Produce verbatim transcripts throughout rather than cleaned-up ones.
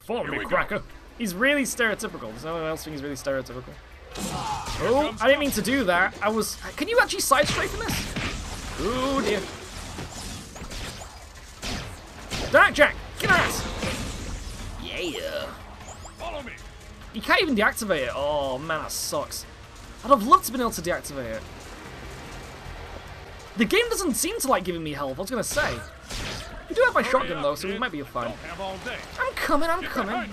Follow me, cracker. He's really stereotypical. There's no one else thing he's really stereotypical. Oh, I didn't mean to do that. I was... Can you actually side strafe this? Oh, dear. Dark Jak! Get out! Yeah! Follow me! You can't even deactivate it. Oh, man, that sucks. I'd have loved to have been able to deactivate it. The game doesn't seem to like giving me health, I was going to say. We do have my shotgun, though, so we might be fine. I'm coming, I'm coming.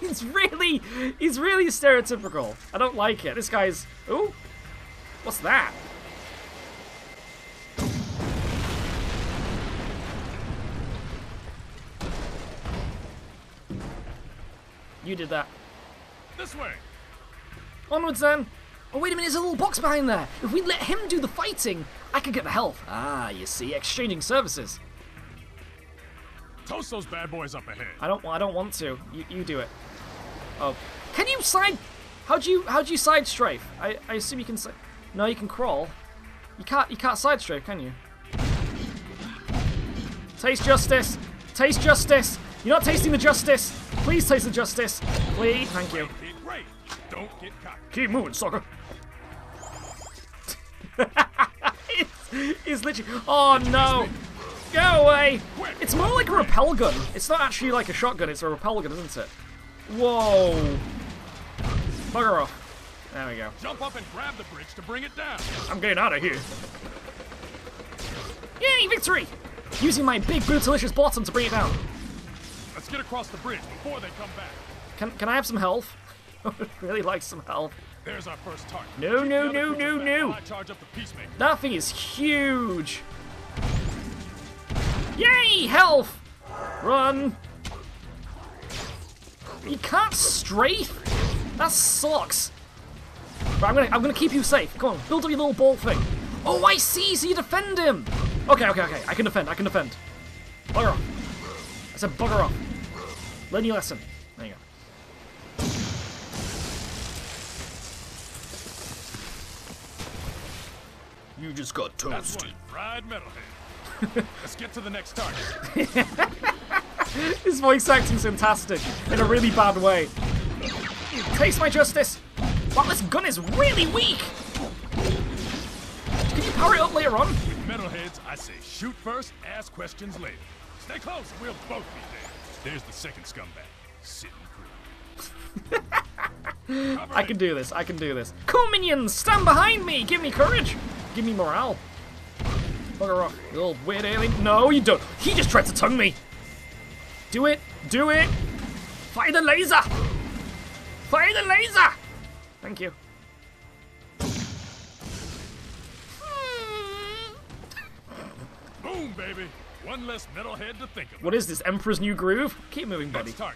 He's really, he's really stereotypical. I don't like it. This guy's... Ooh! What's that? You did that. This way. Onwards, then. Oh, wait a minute, there's a little box behind there. If we let him do the fighting, I could get the health. Ah, you see, exchanging services. Toast those bad boys up ahead. I don't, I don't want to. You, you do it. Oh, can you side? How do you, how do you side strafe? I, I assume you can. Si no, you can crawl. You can't, you can't side strafe, can you? Taste justice. Taste justice. You're not tasting the justice. Please taste the justice. Please, thank you. Don't get caught. Keep moving, sucker. it's, it's literally. Oh no! Go away! It's more like a rappel gun. It's not actually like a shotgun. It's a rappel gun, isn't it? Whoa! Bugger off! There we go. Jump up and grab the bridge to bring it down. I'm getting out of here. Yay, victory! Using my big bootalicious bottom to bring it down. Let's get across the bridge before they come back. Can Can I have some health? I would really like some health. There's our first target. No, no, no, no, no. That thing is huge. Yay, health! Run. You can't strafe. That sucks. But I'm gonna, I'm gonna keep you safe. Come on, build up your little ball thing. Oh, I see. So you defend him. Okay, okay, okay. I can defend. I can defend. Bugger off. I said bugger off. Learn your lesson. There you go. You just got toasted. Fried Metalhead. Let's get to the next target. This voice acting's fantastic in a really bad way. Taste my justice. Wow, this gun is really weak. Can you power it up later on? With metalheads, I say shoot first, ask questions later. Stay close, we'll both be there. There's the second scumbag. Sit and creep. I can do this. I can do this. Cool minions, stand behind me. Give me courage. Give me morale. Bugger off, you little weird alien. No, you don't. He just tried to tongue me. Do it. Do it. Fire the laser. Fire the laser. Thank you. Boom, baby. One less metalhead to think about. What is this, Emperor's New Groove? Keep moving, buddy. Oh,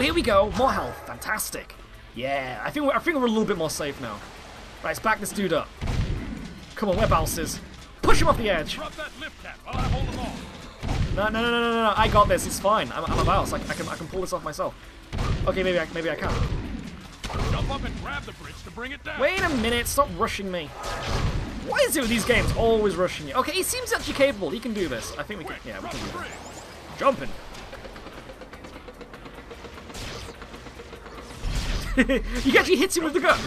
here we go. More health. Fantastic. Yeah, I think we're, I think we're a little bit more safe now. Right, let's back this dude up. Come on, where bounces? Push him off the edge. Drop that lift cap while I hold them off. No, no, no, no, no, no! I got this. It's fine. I'm, I'm a bounce. I, I can, I can pull this off myself. Okay, maybe, I, maybe I can. Jump up and grab the bridge to bring it down. Wait a minute! Stop rushing me. Why is it with these games always rushing you? Okay, he seems actually capable. He can do this. I think we can. Yeah, we can do it. Jumping. You actually hits him with the gun.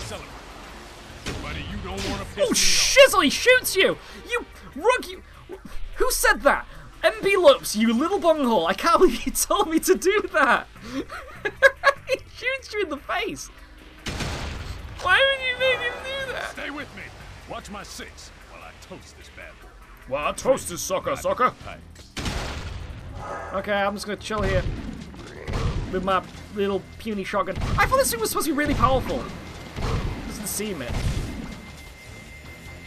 Oh, shizzle, he shoots you! You rug, you. Who said that? M B Lopes, you little bunghole. I can't believe you told me to do that. He shoots you in the face. Why would you make him do that? Stay with me. Watch my six while I toast this bad boy. While I toast this sucker, sucker. Okay, I'm just gonna chill here. With my little puny shotgun. I thought this thing was supposed to be really powerful. Doesn't seem it.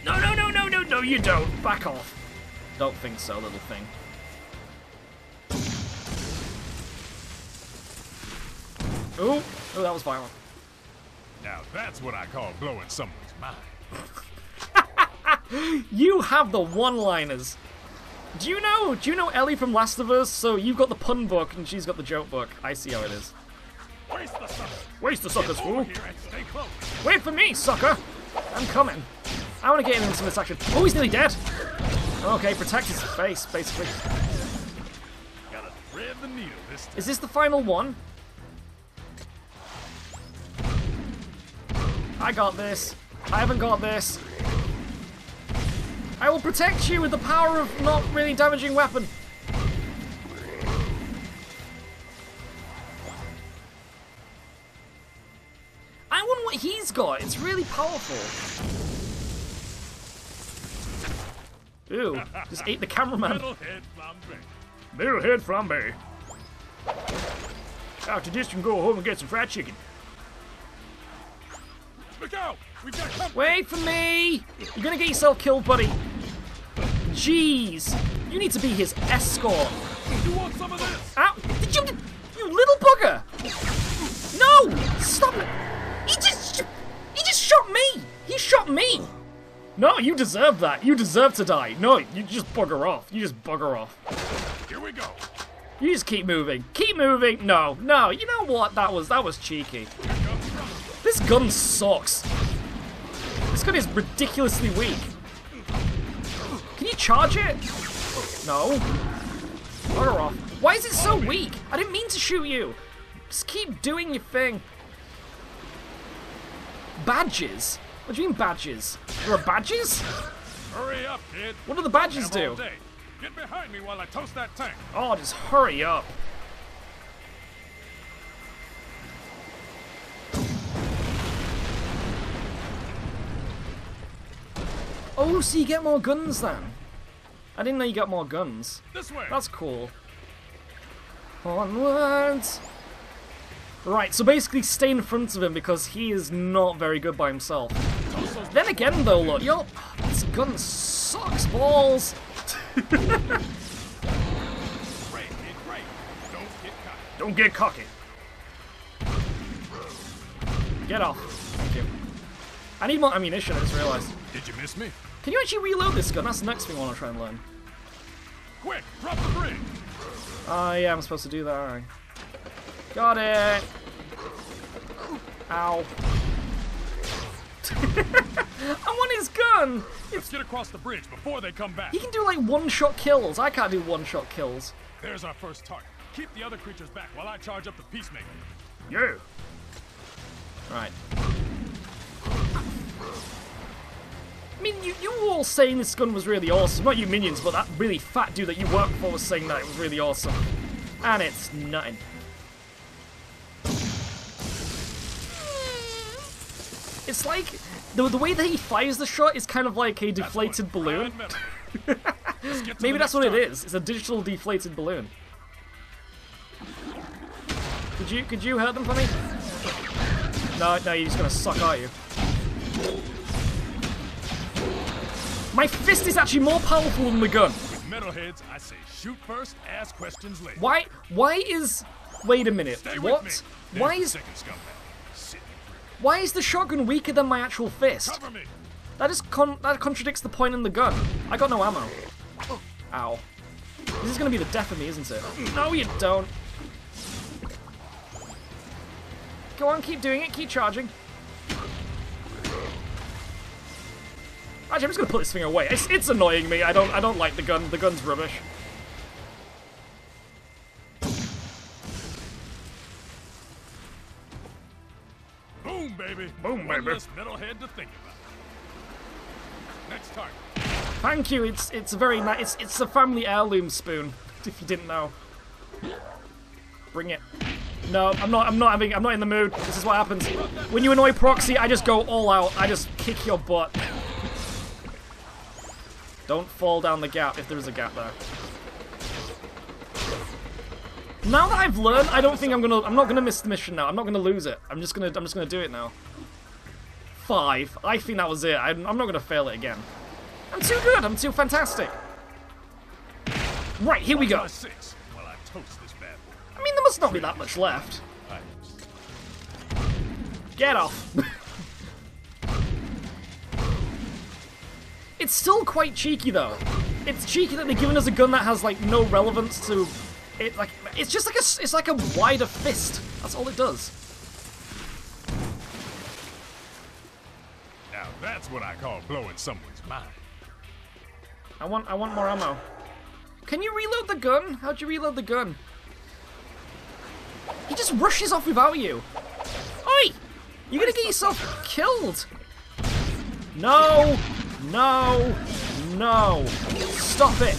No, no, no, no, no, no, you don't. Back off. Don't think so, little thing. Oh, oh, that was violent. Now that's what I call blowing someone's mind. You have the one-liners. Do you know? Do you know Ellie from Last of Us? So you've got the pun book and she's got the joke book. I see how it is. Waste the suckers! Waste the suckers, fool! Wait for me, sucker! I'm coming. I want to get in on some of this action. Oh, he's nearly dead. Okay, protect his face, basically. Gotta thread the needle this time. Is this the final one? I got this. I haven't got this. I will protect you with the power of not really damaging weapon. I wonder what he's got. It's really powerful. Ew. Just ate the cameraman. Metalhead flambe. Metalhead flambe. After this, you can go home and get some fried chicken. Look out! We've got company. Wait for me! You're gonna get yourself killed, buddy. Jeez! You need to be his escort. You want some of this? Ow! Did you, you little bugger! No! Stop it! He just, he just shot me! He shot me! No, you deserve that. You deserve to die. No, you just bugger off. You just bugger off. Here we go. You just keep moving. Keep moving. No, no. You know what? That was that was cheeky. This gun sucks. This gun is ridiculously weak. Can you charge it? No. Bugger off. Why is it so weak? I didn't mean to shoot you. Just keep doing your thing. Badges? What do you mean badges? There are badges? Hurry up, kid. What do the badges do? Get behind me while I toast that tank. Oh, just hurry up. Oh, so you get more guns then? I didn't know you got more guns. This way. That's cool. Onwards. Right, so basically stay in front of him because he is not very good by himself. Then again though, look, yo, this gun sucks balls. Right, right. Don't get cocky. Don't get cocky. Get off. Thank you. I need more ammunition, I just realized. Did you miss me? Can you actually reload this gun? That's the next thing I want to try and learn. Quick, drop the bridge. Oh, uh, yeah, I'm supposed to do that, alright. Got it! Ow. I want his gun! It's... Let's get across the bridge before they come back. He can do like one-shot kills. I can't do one-shot kills. There's our first target. Keep the other creatures back while I charge up the Peacemaker. Yeah! Right. I mean, you, you were all saying this gun was really awesome. Not you minions, but that really fat dude that you worked for was saying that it was really awesome. And it's nothing. It's like, the, the way that he fires the shot is kind of like a deflated balloon. Maybe that's what it is. It's a digital deflated balloon. Could you, could you hurt them for me? No, no, you're just gonna suck, are you? My fist is actually more powerful than the gun. With metalheads, I say shoot first, ask questions later. Why? Why is? Wait a minute. Stay what? Why is? Why is the shotgun weaker than my actual fist? Cover me. That is con that contradicts the point in the gun. I got no ammo. Ow. This is going to be the death of me, isn't it? No, you don't. Go on, keep doing it. Keep charging. Actually, I'm just gonna put this thing away. It's, it's annoying me. I don't I don't like the gun. The gun's rubbish. Boom, baby. Boom, baby. Less metalhead to think about. Next target. Thank you. It's it's a very nice. It's it's a family heirloom spoon. If you didn't know. Bring it. No, I'm not. I'm not having. I'm not in the mood. This is what happens when you annoy Proxy. I just go all out. I just kick your butt. Don't fall down the gap, if there is a gap there. Now that I've learned, I don't think I'm gonna. I'm not gonna miss the mission now. I'm not gonna lose it. I'm just gonna. I'm just gonna do it now. Five. I think that was it. I'm, I'm not gonna fail it again. I'm too good. I'm too fantastic. Right, here we go. I mean, there must not be that much left. Get off. It's still quite cheeky though. It's cheeky that they're giving us a gun that has like no relevance to it. Like it's just like a it's like a wider fist. That's all it does. Now Now that's what I call blowing someone's mind. I want I want more ammo. Can you reload the gun? How'd you reload the gun? He just rushes off without you. Oi! You're gonna get yourself killed! No! No! No! Stop it!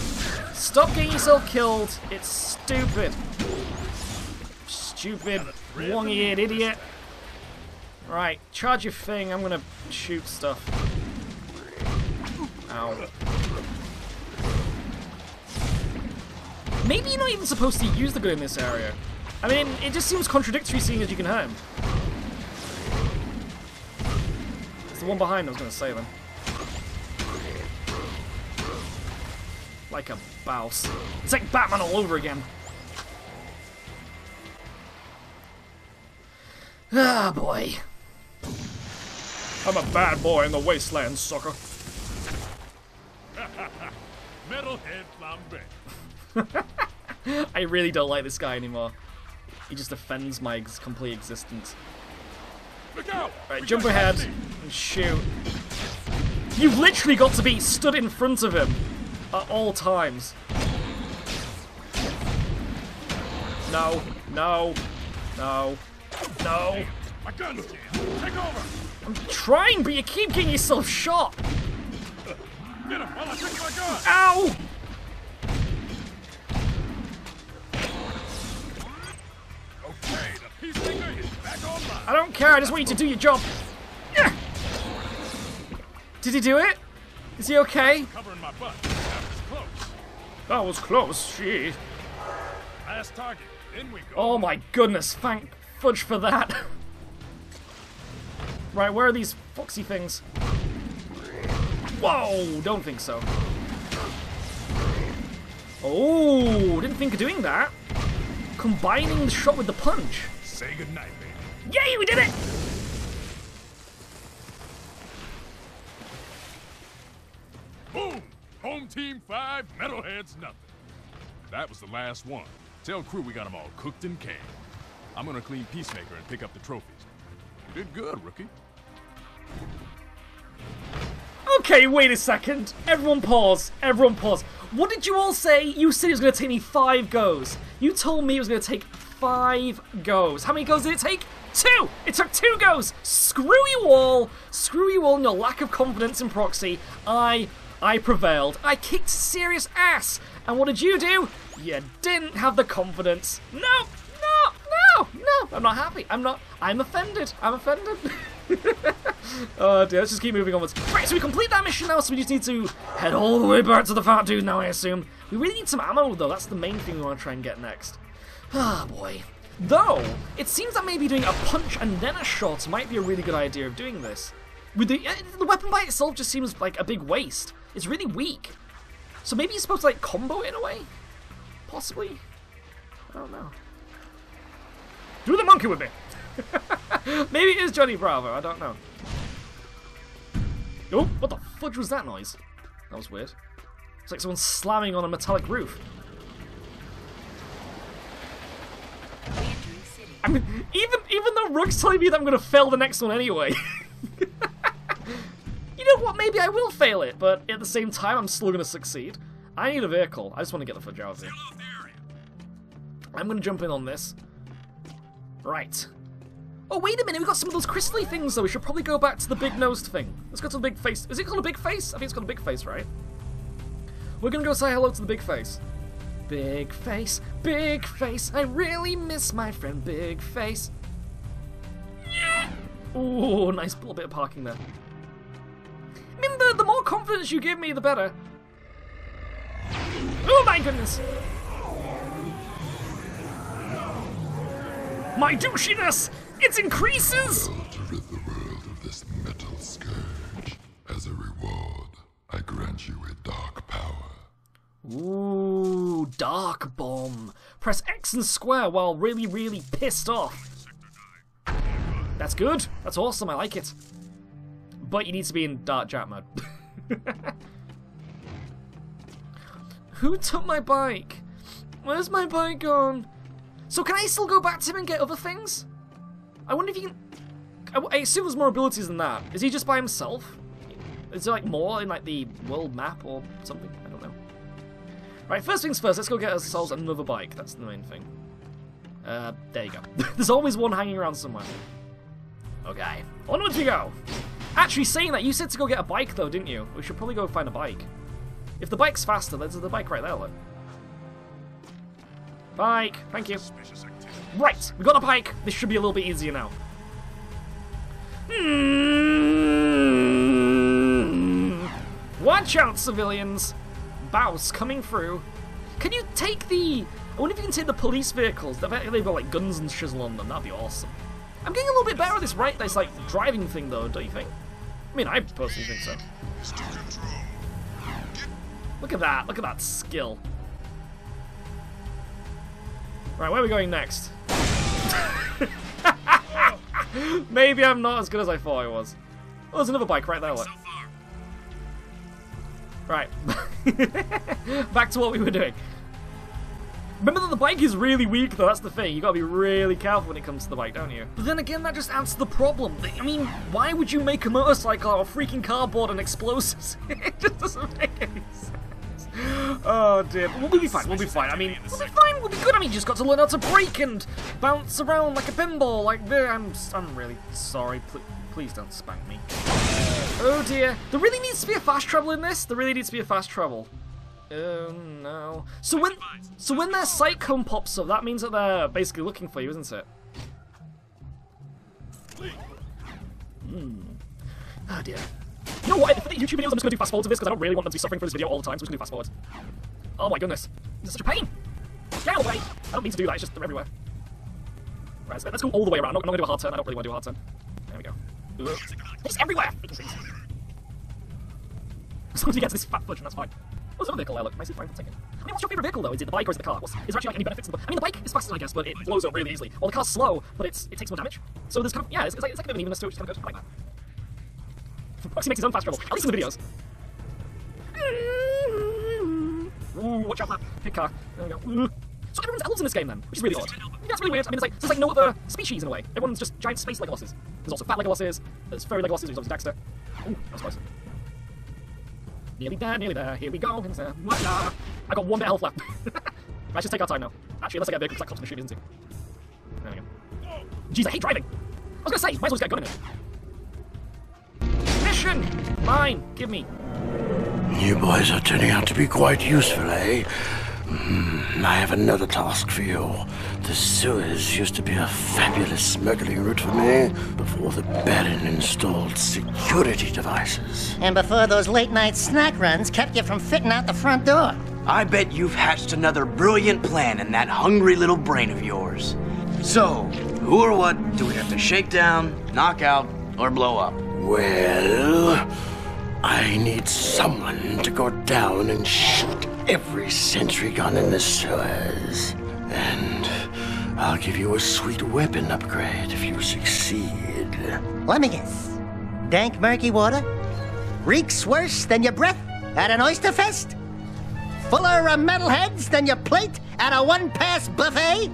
Stop getting yourself killed! It's stupid! Stupid, long-eared idiot! Right, charge your thing, I'm gonna shoot stuff. Ow. Maybe you're not even supposed to use the gun in this area. I mean, it just seems contradictory seeing as you can hurt him. It's the one behind that was gonna save him. Like a bouse. It's like Batman all over again. Ah, boy. I'm a bad boy in the wasteland, sucker. Metalhead Lambert. I really don't like this guy anymore. He just offends my ex complete existence. Look out! Right, jump ahead and shoot. You've literally got to be stood in front of him at all times. No, no, no, no. My gun's down. Take over. I'm trying, but you keep getting yourself shot. Get him while I take my gun. Ow! I don't care, I just want you to do your job. Yeah. Did he do it? Is he okay? Covering my butt. That was close. That was close, gee. Last target. In we go. Oh my goodness, thank fudge for that. Right, where are these foxy things? Whoa, don't think so. Oh, didn't think of doing that. Combining the shot with the punch. Say goodnight, baby. Yay, we did it! Boom! Home team five, Metalheads nothing. That was the last one. Tell crew we got them all cooked and canned. I'm gonna clean Peacemaker and pick up the trophies. You did good, rookie. Okay, wait a second. Everyone pause. Everyone pause. What did you all say? You said it was gonna take me five goes. You told me it was gonna take five goes. How many goes did it take? Two! It took two goes! Screw you all! Screw you all and your lack of confidence in Proxy. I... I prevailed. I kicked serious ass! And what did you do? You didn't have the confidence. No! No! No! No! I'm not happy. I'm not... I'm offended. I'm offended. Oh dear, let's just keep moving onwards. Right, so we complete that mission now, so we just need to head all the way back to the fat dude now, I assume. We really need some ammo, though. That's the main thing we want to try and get next. Ah, oh, boy. Though, it seems that maybe doing a punch and then a shot might be a really good idea of doing this. With the, uh, the weapon by itself just seems like a big waste. It's really weak. So maybe you're supposed to, like, combo it in a way? Possibly? I don't know. Do the monkey with me! Maybe it is Johnny Bravo, I don't know. Oh, what the fudge was that noise? That was weird. It's like someone slamming on a metallic roof. I mean, even even though Rook's telling me that I'm gonna fail the next one anyway. You know what, maybe I will fail it, but at the same time I'm still gonna succeed. I need a vehicle. I just wanna get the fudge out of here. I'm gonna jump in on this. Right. Oh, wait a minute, we've got some of those crystal-y things, though. We should probably go back to the big-nosed thing. Let's go to the big face. Is it called a big face? I think it's called a big face, right? We're gonna go say hello to the big face. Big face, big face, I really miss my friend Big Face. Yeah. Ooh, nice little bit of parking there. I mean, the, the more confidence you give me, the better. Oh my goodness! My douchiness! It increases! To rid the world of this metal scourge. As a reward, I grant you a dark power. Ooh, dark bomb. Press X and square while really, really pissed off. That's good. That's awesome. I like it. But you need to be in Dark Jak mode. Who took my bike? Where's my bike gone? So can I still go back to him and get other things? I wonder if he can... I assume there's more abilities than that. Is he just by himself? Is there like more in like the world map or something? I don't know. Right, first things first, let's go get ourselves another bike. That's the main thing. Uh, there you go. There's always one hanging around somewhere. Okay. Onward we go! Actually, saying that, you said to go get a bike though, didn't you? We should probably go find a bike. If the bike's faster, there's the bike right there, look. Bike! Thank you. Right! We got a bike! This should be a little bit easier now. Mm-hmm. Watch out, civilians! Bouse coming through. Can you take the... I wonder if you can take the police vehicles. They've got like guns and shizzle on them. That'd be awesome. I'm getting a little bit better at this, right? This like driving thing, though, don't you think? I mean, I personally think so. Look at that! Look at that skill. Right, where are we going next? Maybe I'm not as good as I thought I was. Oh, there's another bike right there. Look. Right. Back to what we were doing. Remember that the bike is really weak, though, that's the thing. You gotta be really careful when it comes to the bike, don't you? But then again, that just adds to the problem. I mean, why would you make a motorcycle out of freaking cardboard and explosives? It just doesn't make any sense. Oh dear, but we'll be fine, we'll be fine. I mean, we'll be fine, we'll be good. I mean, you just got to learn how to brake and bounce around like a pinball. Like, I'm, I'm really sorry. Pl please don't spank me. Oh dear. There really needs to be a fast travel in this. There really needs to be a fast travel. Oh no. So when so when their sight cone pops up, that means that they're basically looking for you, isn't it? Mm. Oh dear. You know what, for the YouTube videos I'm just gonna do fast forward to this because I don't really want them to be suffering for this video all the time, so I'm just gonna do fast forwards. Oh my goodness. This is such a pain! Get out of the way! I don't mean to do that, it's just they're everywhere. Right, so let's go all the way around. I'm not gonna do a hard turn, I don't really wanna do a hard turn. There we go. It's everywhere! As long as you get to this fat fudge and that's fine. What's another vehicle there? Look, I see Frank taking. I mean, what's your favorite vehicle though? Is it the bike or is it the car? What's, is there actually like any benefits to the bike? I mean, the bike is faster, I guess, but it blows up really easily. Or the car's slow, but it's it takes more damage. So there's kind of yeah, it's, it's, like, it's like a bit of an evenness to it, which is kind of good. I like that. Proxy makes his own fast travel, at least in the videos. Ooh, watch out for that pig car. There we go. So everyone's elves in this game then, which is really odd. Yeah, that's really weird. I mean, it's like there's like no other species in a way. Everyone's just giant space Legolosses. There's also fat Legolosses. There's furry Legolosses, which is obviously Daxter. Ooh, that's close. Nearly there, nearly there, here we go. I got one bit of health left. I should take our time now. Actually, let's get a vehicle because that cops can shoot me, isn't it? There we go. Jeez, I hate driving. I was gonna say, might as well just get a gun in it. Mission! Mine! Give me. You boys are turning out to be quite useful, eh? Mm, I have another task for you. The sewers used to be a fabulous smuggling route for me before the Baron installed security devices. And before those late-night snack runs kept you from fitting out the front door. I bet you've hatched another brilliant plan in that hungry little brain of yours. So, who or what do we have to shake down, knock out, or blow up? Well, I need someone to go down and shoot every sentry gun in the sewers. And I'll give you a sweet weapon upgrade if you succeed. Let me guess. Dank, murky water? Reeks worse than your breath at an oyster fest? Fuller of metalheads than your plate at a one-pass buffet?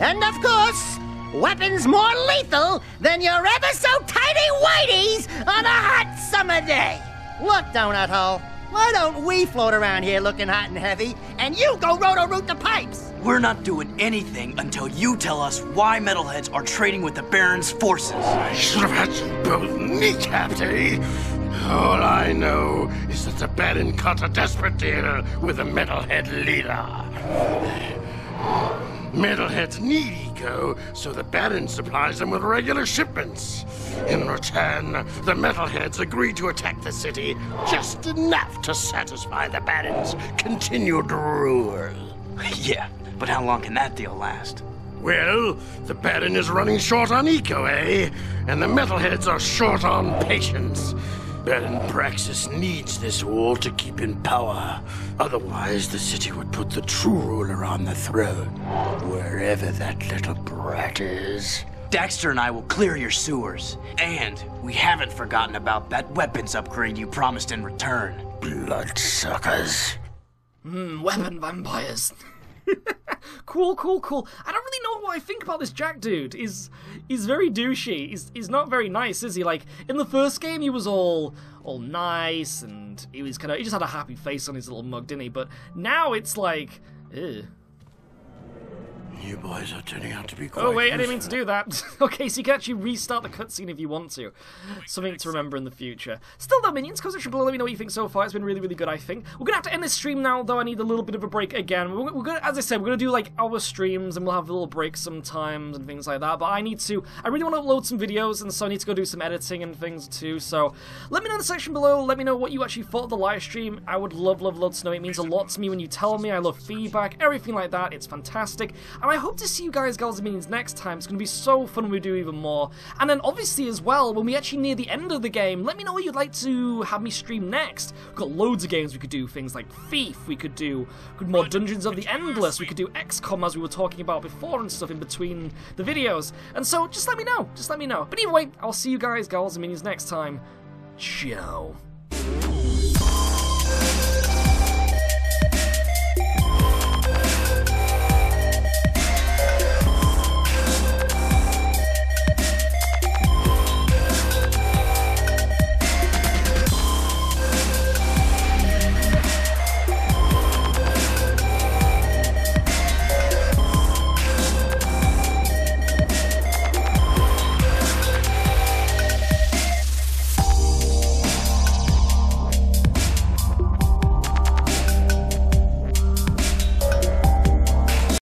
And of course, weapons more lethal than your ever-so-tiny-whiteys on a hot summer day! Look, Donut Hole. Why don't we float around here looking hot and heavy, and you go roto-root the pipes? We're not doing anything until you tell us why metalheads are trading with the Baron's forces. I should have had you both kneecapped, eh? All I know is that the Baron cut a desperate deal with the metalhead leader. Metalheads need Eco, so the Baron supplies them with regular shipments. In return, the metalheads agree to attack the city just enough to satisfy the Baron's continued rule. Yeah, but how long can that deal last? Well, the Baron is running short on Eco, eh? And the metalheads are short on patience. Ben Praxis needs this war to keep in power. Otherwise, the city would put the true ruler on the throne, wherever that little brat is. Daxter and I will clear your sewers. And we haven't forgotten about that weapons upgrade you promised in return. Bloodsuckers. Mmm, weapon vampires. Cool, cool, cool. I don't really know what I think about this Jak dude. He's, he's very douchey. He's, he's not very nice, is he? Like, in the first game, he was all, all nice, and he was kind of, he just had a happy face on his little mug, didn't he? But now it's like, ew. You boys are turning out to be quite. Oh wait, useful. I didn't mean to do that. Okay, so you can actually restart the cutscene if you want to. Something to remember in the future. Still though, minions, comment section below, let me know what you think so far. It's been really, really good, I think. We're gonna have to end this stream now, though. I need a little bit of a break again. We're, we're gonna, as I said, we're gonna do like our streams, and we'll have a little break sometimes and things like that. But I need to, I really want to upload some videos, and so I need to go do some editing and things too. So let me know in the section below. Let me know what you actually thought of the live stream. I would love, love, love to know. It means a lot to me when you tell me. I love feedback, everything like that. It's fantastic. And I hope to see you guys, gals and minions, next time. It's going to be so fun when we do even more. And then, obviously, as well, when we actually near the end of the game, let me know what you'd like to have me stream next. We've got loads of games we could do. Things like Thief, we could do more Dungeons of the Endless, we could do X COM, as we were talking about before, and stuff in between the videos. And so, just let me know. Just let me know. But either way, I'll see you guys, gals and minions, next time. Ciao.